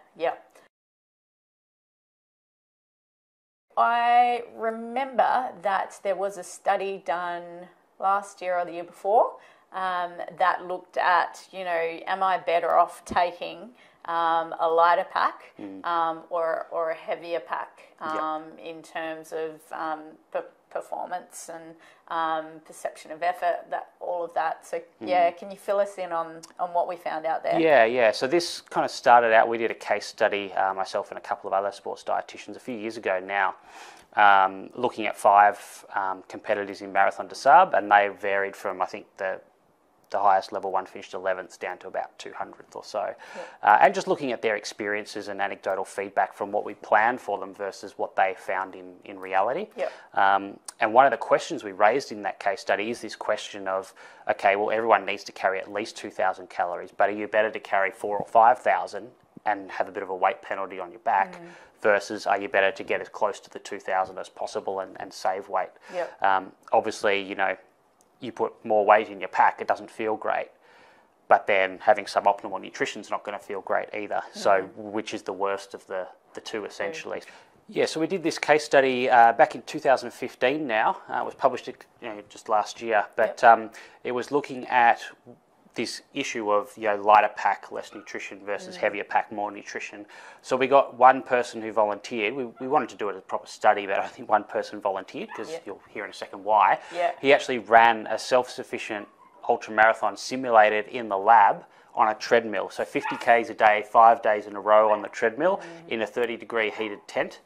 I remember that there was a study done last year or the year before that looked at, am I better off taking a lighter pack or a heavier pack in terms of performance and perception of effort, that all of that. So can you fill us in on what we found out there? So this kind of started out, we did a case study, myself and a couple of other sports dietitians a few years ago now, looking at 5 competitors in Marathon des Sables, and they varied from, I think, the highest level one finished 11th down to about 200th or so. And just looking at their experiences and anecdotal feedback from what we planned for them versus what they found in reality. And one of the questions we raised in that case study is this question of, okay, well, everyone needs to carry at least 2,000 calories, but are you better to carry 4,000 or 5,000 and have a bit of a weight penalty on your back versus are you better to get as close to the 2,000 as possible and save weight? Obviously, you put more weight in your pack, it doesn't feel great. But then having suboptimal nutrition is not going to feel great either. So which is the worst of the two, essentially? Yeah, so we did this case study back in 2015 now. It was published just last year. But it was looking at this issue of lighter pack, less nutrition versus heavier pack, more nutrition. So we got one person who volunteered. We wanted to do it as a proper study, but I think one person volunteered, because you'll hear in a second why. He actually ran a self-sufficient ultramarathon simulated in the lab on a treadmill. So 50 Ks a day, 5 days in a row on the treadmill in a 30-degree heated tent.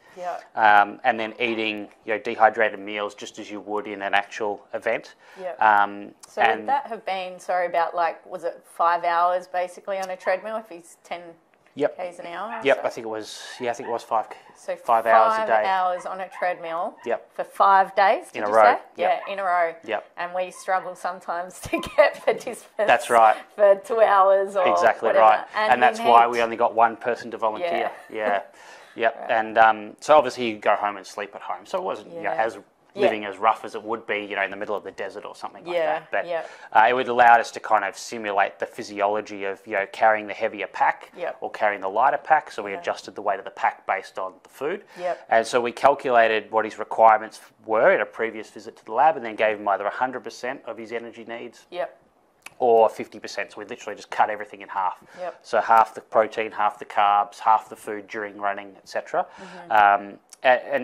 And then eating dehydrated meals just as you would in an actual event. So would that have been, was it 5 hours basically on a treadmill if he's 10 Ks an hour? I think it was, five, so 5 hours a day. 5 hours on a treadmill for 5 days, did you say? In a row. In a row. And we struggle sometimes to get participants for 2 hours or whatever. And that's why we only got one person to volunteer. And so obviously you go home and sleep at home. So it wasn't as living as rough as it would be, in the middle of the desert or something like that. But it would allow us to kind of simulate the physiology of, carrying the heavier pack or carrying the lighter pack. So we adjusted the weight of the pack based on the food. And so we calculated what his requirements were in a previous visit to the lab, and then gave him either 100% of his energy needs or 50%. So we literally just cut everything in half. So half the protein, half the carbs, half the food during running, etc. And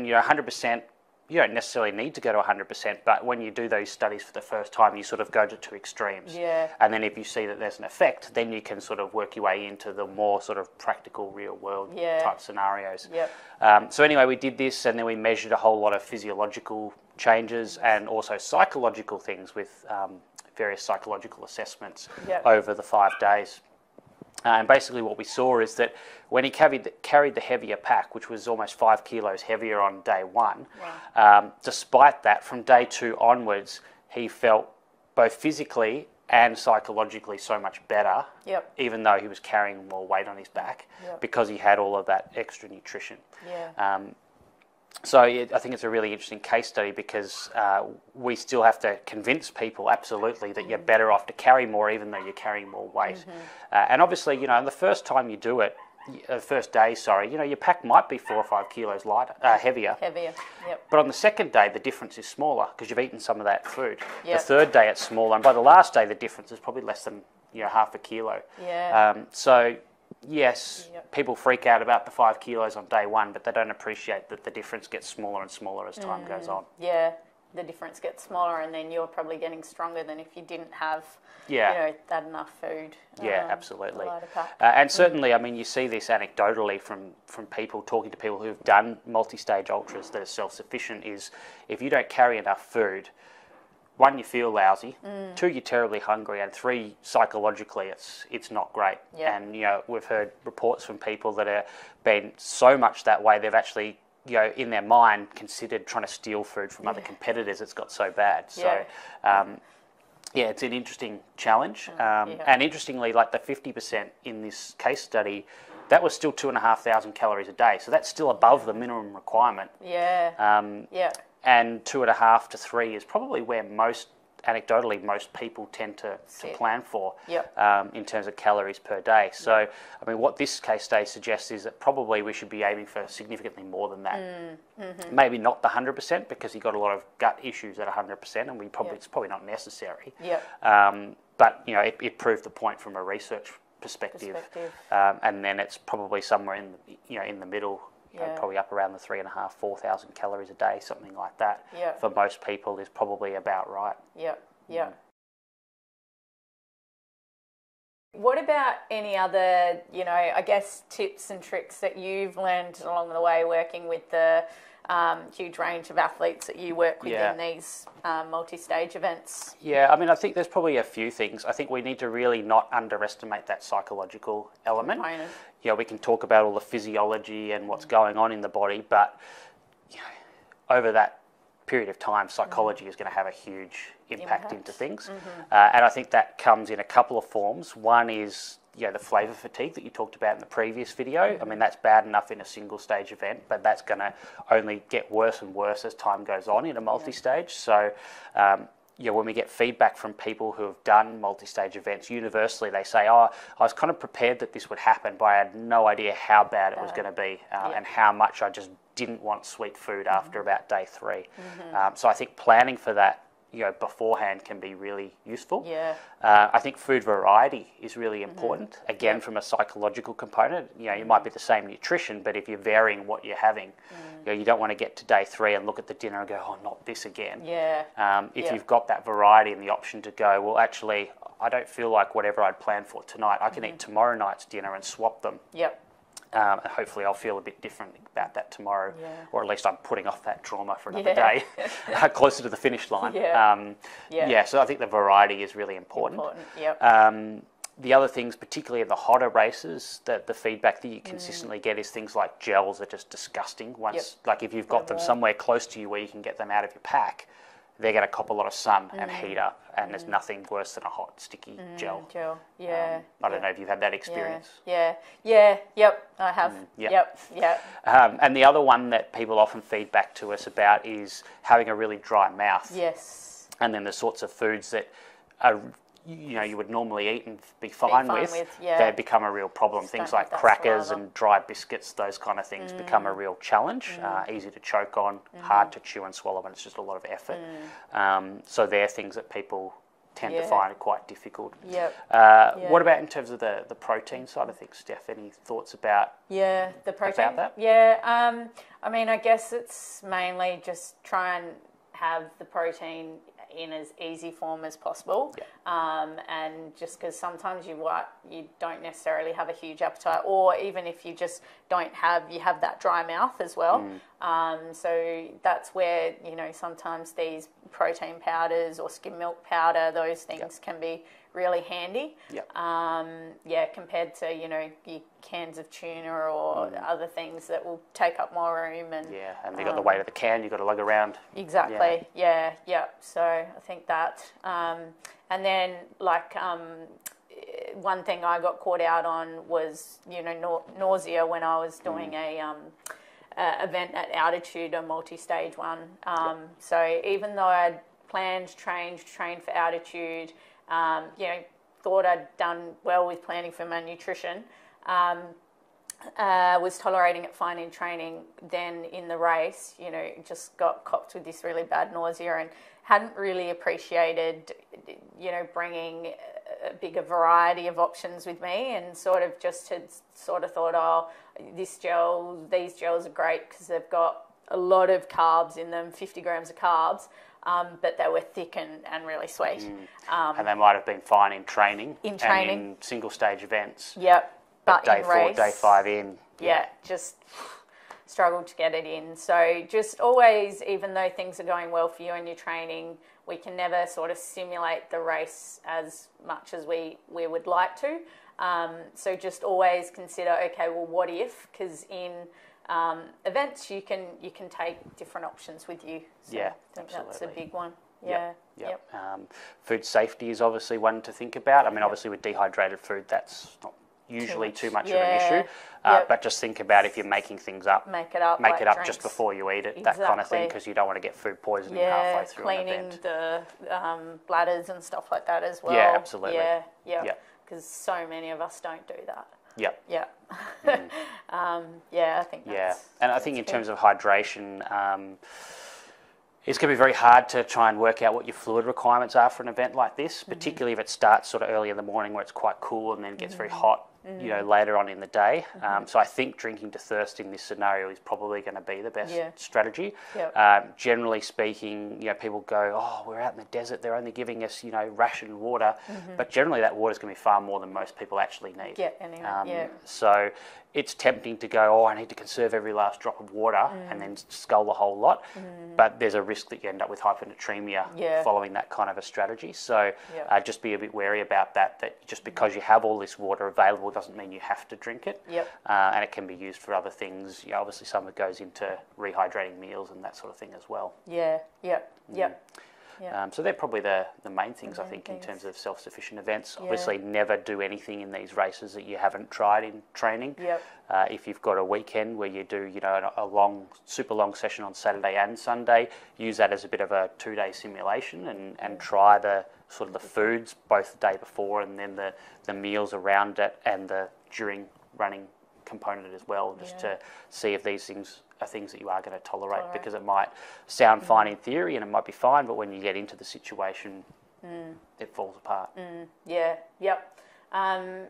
100%, you don't necessarily need to go to 100%, but when you do those studies for the first time, you sort of go to two extremes. And then if you see that there's an effect, then you can sort of work your way into the more sort of practical, real-world type scenarios. So anyway, we did this, and then we measured a whole lot of physiological changes and also psychological things with various psychological assessments over the 5 days. And basically what we saw is that when he carried the heavier pack, which was almost 5 kilos heavier on day one, despite that, from day two onwards, he felt both physically and psychologically so much better, even though he was carrying more weight on his back, because he had all of that extra nutrition. So I think it's a really interesting case study, because we still have to convince people absolutely that you're better off to carry more, even though you're carrying more weight. And obviously, the first time you do it, first day, your pack might be 4 or 5 kilos lighter, heavier. But on the second day, the difference is smaller because you've eaten some of that food. The third day, it's smaller, and by the last day, the difference is probably less than half a kilo. So. People freak out about the 5 kilos on day one, but they don't appreciate that the difference gets smaller and smaller as time goes on. The difference gets smaller, and then you're probably getting stronger than if you didn't have, that enough food. Absolutely. And certainly, I mean, you see this anecdotally from people, talking to people who've done multi-stage ultras that are self-sufficient, is if you don't carry enough food, 1, you feel lousy, 2, you're terribly hungry, and 3, psychologically it's not great. And we've heard reports from people that have been so much that way, they've actually in their mind considered trying to steal food from other competitors. It's got so bad. It's an interesting challenge. And interestingly, like the 50% in this case study, that was still 2,500 calories a day, so that's still above the minimum requirement. and 2.5 to 3 is probably where most, anecdotally, most people tend to plan for, yep, in terms of calories per day. So, yep, I mean, what this case study suggests is that probably we should be aiming for significantly more than that. Mm-hmm. Maybe not the 100%, because you've got a lot of gut issues at 100%, and we probably, yep, it's probably not necessary. Yep. But, you know, it proved the point from a research perspective. And then it's probably somewhere in the, you know, in the middle. Yeah. Probably up around the 3,500 to 4,000 calories a day, something like that. Yeah. For most people, is probably about right. Yeah, yeah. What about any other, you know, I guess, tips and tricks that you've learned along the way working with the huge range of athletes that you work with, yeah, in these multi-stage events? Yeah, I mean, I think there's probably a few things. I think we need to really not underestimate that psychological element. Component. You know, we can talk about all the physiology and what's, mm, going on in the body, but, you know, over that period of time, psychology, mm, is going to have a huge impact into things. Mm-hmm. And I think that comes in a couple of forms. One is, you know, the flavour fatigue that you talked about in the previous video. Mm-hmm. I mean, that's bad enough in a single stage event, but that's going to only get worse and worse as time goes on in a multi-stage. Yeah. So, you know, when we get feedback from people who have done multi-stage events, universally they say, oh, I was kind of prepared that this would happen, but I had no idea how bad it was going to be, yeah, and how much I just didn't want sweet food, mm-hmm, after about day 3. Mm-hmm. So I think planning for that, you know, beforehand can be really useful. Yeah. I think food variety is really important. Mm-hmm. Again, yep, from a psychological component, you know, you might be the same nutrition, but if you're varying what you're having, you know, you don't want to get to day 3 and look at the dinner and go, oh, not this again. Yeah. If you've got that variety and the option to go, well, actually, I don't feel like whatever I'd planned for tonight, I can eat tomorrow night's dinner and swap them. Yep. And hopefully I'll feel a bit different about that tomorrow, yeah, or at least I'm putting off that trauma for another, yeah, day, closer to the finish line. Yeah. Yeah, so I think the variety is really important. Yep. The other things, particularly in the hotter races, that the feedback that you consistently get is things like gels are just disgusting. Once, yep, like if you've got them somewhere close to you where you can get them out of your pack, they're going to cop a lot of sun and heat up, and there's nothing worse than a hot, sticky gel. Yeah. I don't know if you've had that experience. Yeah, I have. And the other one that people often feedback to us about is having a really dry mouth. Yes. And then the sorts of foods that are, you know, you would normally eat and be fine with, yeah, they become a real problem. Things like crackers and dry biscuits, those kind of things become a real challenge. Easy to choke on, hard to chew and swallow, and it's just a lot of effort. So they're things that people tend to find quite difficult. Yep. What about in terms of the protein side of things, Steph? Any thoughts about the protein? About that? Yeah, I mean, I guess it's mainly just try and have the protein in as easy form as possible, and just because sometimes you don't necessarily have a huge appetite, or even if you just don't have, you have that dry mouth as well. So that's where, you know, sometimes these protein powders or skim milk powder, those things can be really handy. Compared to, you know, your cans of tuna or other things that will take up more room, and they got the weight of the can, you've got to lug around. Exactly. Yeah. So I think that, and then like one thing I got caught out on was, you know, nausea when I was doing a event at altitude, a multi-stage one. So even though I'd planned, trained for altitude, you know, thought I'd done well with planning for my nutrition, was tolerating it fine in training, then in the race, you know, just got copped with this really bad nausea, and hadn't really appreciated, you know, bringing a bigger variety of options with me, and sort of just had sort of thought, oh, these gels are great because they've got a lot of carbs in them, 50 grams of carbs. But they were thick and really sweet. And they might have been fine in training. And in single stage events. Yep. But in race, day 4, day 5 in. Yeah, just struggled to get it in. So just always, even though things are going well for you and you're training, we can never sort of simulate the race as much as we would like to. So just always consider, okay, well, what if? Because in events, you can take different options with you. So I think that's a big one. Food safety is obviously one to think about. I mean, obviously with dehydrated food, that's not usually too much yeah. of an issue. But just think about if you're making things up. Make it up. Make like it up drinks. Just before you eat it, that kind of thing, because you don't want to get food poisoning halfway through an event. Cleaning the bladders and stuff like that as well. Yeah, absolutely. Yeah, yeah. Because so many of us don't do that. Yep. Yeah. Mm. Yeah, I think that's... Yeah, and I think in terms of hydration... it's going to be very hard to try and work out what your fluid requirements are for an event like this, particularly if it starts sort of early in the morning where it's quite cool and then gets very hot, you know, later on in the day. So I think drinking to thirst in this scenario is probably going to be the best strategy. Yep. Generally speaking, you know, people go, oh, we're out in the desert, they're only giving us, you know, rationed water. But generally that water is going to be far more than most people actually need. Yeah, anyway, So it's tempting to go, oh, I need to conserve every last drop of water and then scull the whole lot. But there's a risk that you end up with hyponatremia following that kind of a strategy. So just be a bit wary about that, that just because you have all this water available doesn't mean you have to drink it. And it can be used for other things. You know, obviously, some of it goes into rehydrating meals and that sort of thing as well. Yeah, yeah, yeah. So they're probably the main things, I think, in terms of self-sufficient events. Obviously, never do anything in these races that you haven't tried in training. If you've got a weekend where you do, you know, a long, super long session on Saturday and Sunday, use that as a bit of a two-day simulation and try the sort of the foods both the day before and then the meals around it and the during running component as well, just to see if these things are things that you are going to tolerate, because it might sound fine in theory and it might be fine, but when you get into the situation, it falls apart. Yeah, yep. And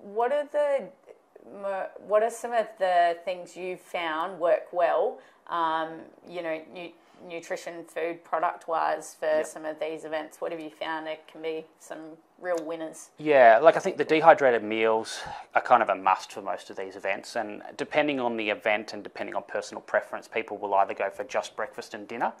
what are some of the things you've found work well, you know, nutrition, food, product-wise for some of these events? What have you found there can be some real winners? Yeah, like I think the dehydrated meals are kind of a must for most of these events, and depending on the event and depending on personal preference, people will either go for just breakfast and dinner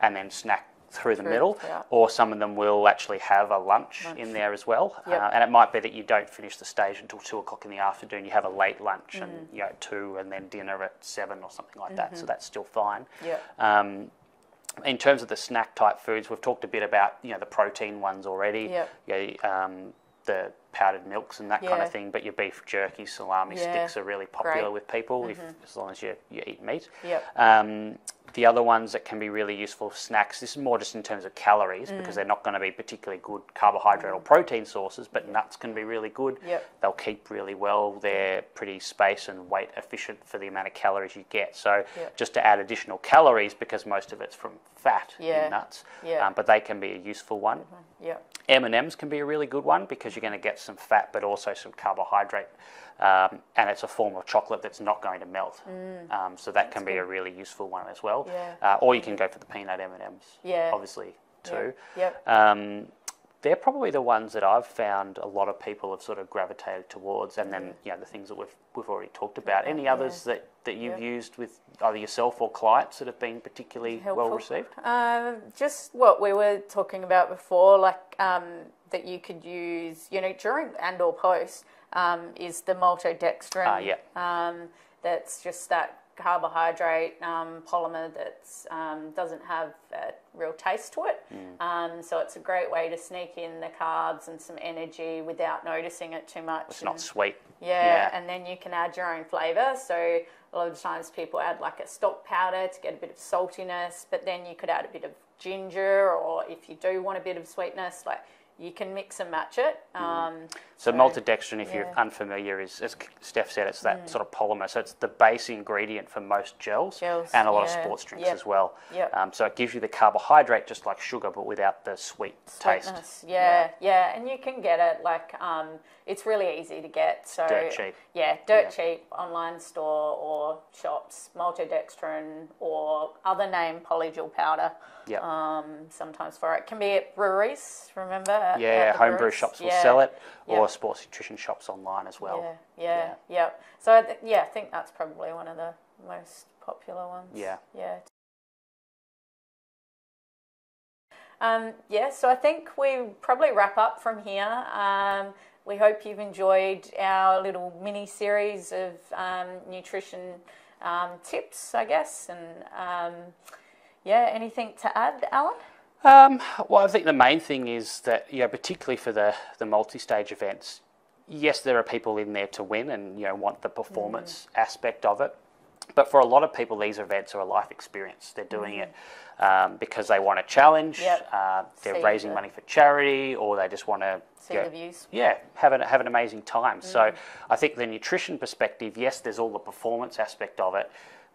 and then snack through the middle, or some of them will actually have a lunch in there as well. And it might be that you don't finish the stage until 2 o'clock in the afternoon. You have a late lunch and, you know, at 2 and then dinner at 7 or something like that, so that's still fine. In terms of the snack type foods, we've talked a bit about, you know, the protein ones already, the powdered milks and that kind of thing, but your beef jerky, salami sticks are really popular with people, as long as you eat meat. The other ones that can be really useful snacks, this is more just in terms of calories, because they're not going to be particularly good carbohydrate or protein sources, but nuts can be really good. They'll keep really well. They're pretty space and weight efficient for the amount of calories you get. So just to add additional calories, because most of it's from fat in nuts, but they can be a useful one. M&Ms can be a really good one, because you're going to get some fat but also some carbohydrate, and it's a form of chocolate that's not going to melt, so that can be a really useful one as well. Or you can go for the peanut M&Ms, obviously, too. They're probably the ones that I've found a lot of people have sort of gravitated towards, and then, you know, the things that we've already talked about. Any others that you've used with either yourself or clients that have been particularly helpful, well received? Just what we were talking about before, like that you could use, you know, during and or post, is the maltodextrin. That's just that carbohydrate polymer that's doesn't have a real taste to it, so it's a great way to sneak in the carbs and some energy without noticing it too much. It's not sweet. And then you can add your own flavour, so a lot of times people add like a stock powder to get a bit of saltiness, but then you could add a bit of ginger, or if you do want a bit of sweetness, like you can mix and match it. So maltodextrin, if you're unfamiliar, is, as Steph said, it's that sort of polymer. So it's the base ingredient for most gels and a lot of sports drinks as well. So it gives you the carbohydrate just like sugar, but without the sweetness. Taste. And you can get it like, it's really easy to get. So dirt cheap. Cheap, online store or shops, maltodextrin, or other name, polygel powder. Sometimes for it can be at breweries, remember? Homebrew shops will sell it, or sports nutrition shops online as well. So I think that's probably one of the most popular ones. So I think we probably wrap up from here. We hope you've enjoyed our little mini series of nutrition tips, I guess, and anything to add, Alan? Well, I think the main thing is that, particularly for the multi-stage events, yes, there are people in there to win and, you know, want the performance aspect of it. But for a lot of people, these events are a life experience. They're doing it because they want a challenge. Yep. They're raising money for charity, or they just want to see the views. Yeah, have an amazing time. So I think the nutrition perspective, yes, there's all the performance aspect of it,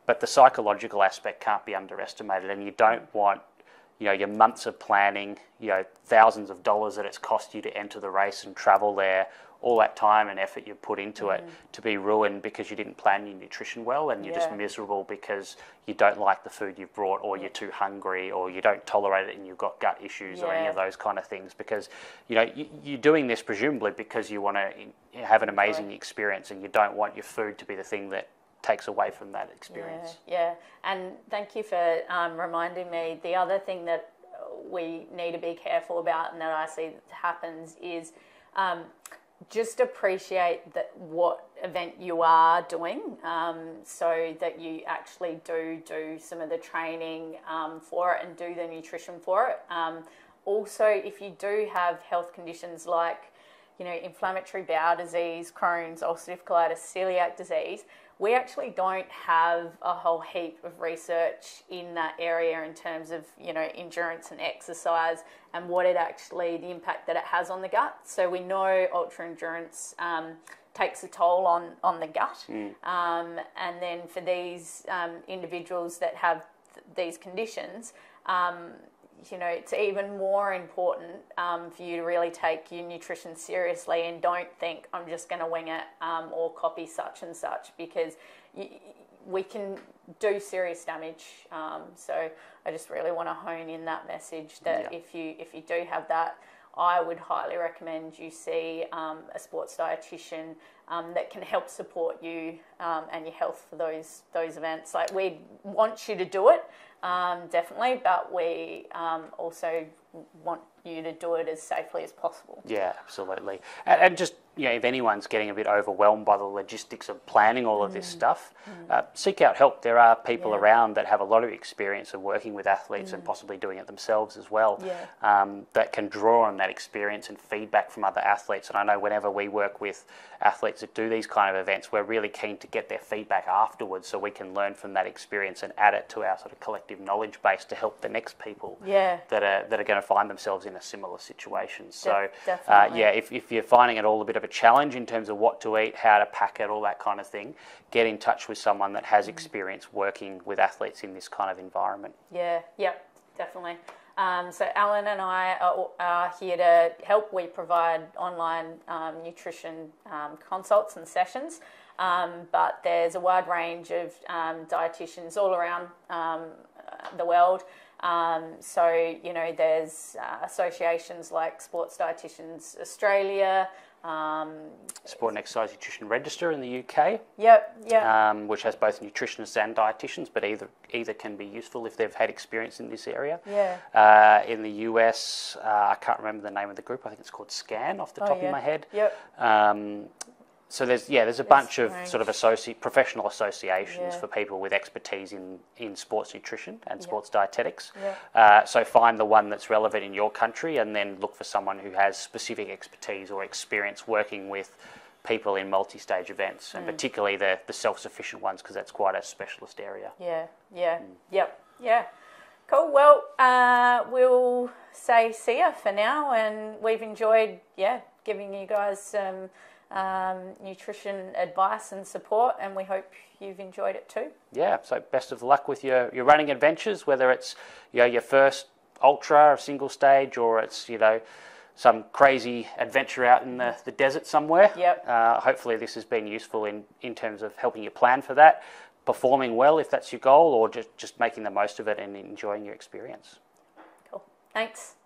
but the psychological aspect can't be underestimated. And you don't want, you know, your months of planning, you know, thousands of dollars that it's cost you to enter the race and travel there, all that time and effort you put into it to be ruined because you didn't plan your nutrition well, and you're just miserable because you don't like the food you've brought, or you're too hungry, or you don't tolerate it and you've got gut issues or any of those kind of things, because, you know, you're doing this presumably because you want to have an amazing experience, and you don't want your food to be the thing that takes away from that experience. Yeah. And thank you for reminding me. The other thing that we need to be careful about, and that I see that happens, is just appreciate that what event you are doing, so that you actually do some of the training for it and do the nutrition for it. Also, if you do have health conditions like, you know, inflammatory bowel disease, Crohn's, ulcerative colitis, celiac disease, we actually don't have a whole heap of research in that area in terms of, you know, endurance and exercise and what it actually, the impact that it has on the gut. So we know ultra endurance takes a toll on the gut. And then for these individuals that have these conditions, you know, it's even more important for you to really take your nutrition seriously, and don't think I'm just going to wing it or copy such and such, because we can do serious damage. So I just really want to hone in that message that if you do have that, I would highly recommend you see a sports dietitian that can help support you and your health for those events. Like, we want you to do it, definitely, but we also want you to do it as safely as possible. Yeah, absolutely. And just, you know, if anyone's getting a bit overwhelmed by the logistics of planning all of this stuff, seek out help. There are people around that have a lot of experience of working with athletes and possibly doing it themselves as well, that can draw on that experience and feedback from other athletes. And I know whenever we work with athletes that do these kind of events, we're really keen to get their feedback afterwards, so we can learn from that experience and add it to our sort of collective knowledge base to help the next people that are going to find themselves in a similar situation. So if you're finding it all a bit of a challenge in terms of what to eat, how to pack it, all that kind of thing, get in touch with someone that has experience working with athletes in this kind of environment. Definitely. So Alan and I are here to help. We provide online nutrition consults and sessions, but there's a wide range of dietitians all around the world. So, you know, there's associations like Sports Dietitians Australia, Sport and Exercise Nutrition Register in the UK. Which has both nutritionists and dietitians, but either can be useful if they've had experience in this area. In the US, I can't remember the name of the group. I think it's called SCAN off the top of my head. So there's a bunch of sort of professional associations for people with expertise in sports nutrition and sports dietetics. So find the one that's relevant in your country, and then look for someone who has specific expertise or experience working with people in multi-stage events, and particularly the self-sufficient ones, because that's quite a specialist area. Cool. Well, we'll say see ya for now, and we've enjoyed giving you guys some nutrition advice and support, and we hope you've enjoyed it too. So best of luck with your running adventures, whether it's, you know, your first ultra or single stage, or it's, you know, some crazy adventure out in the desert somewhere. Hopefully this has been useful in terms of helping you plan for that, performing well if that's your goal, or just making the most of it and enjoying your experience. Cool. Thanks.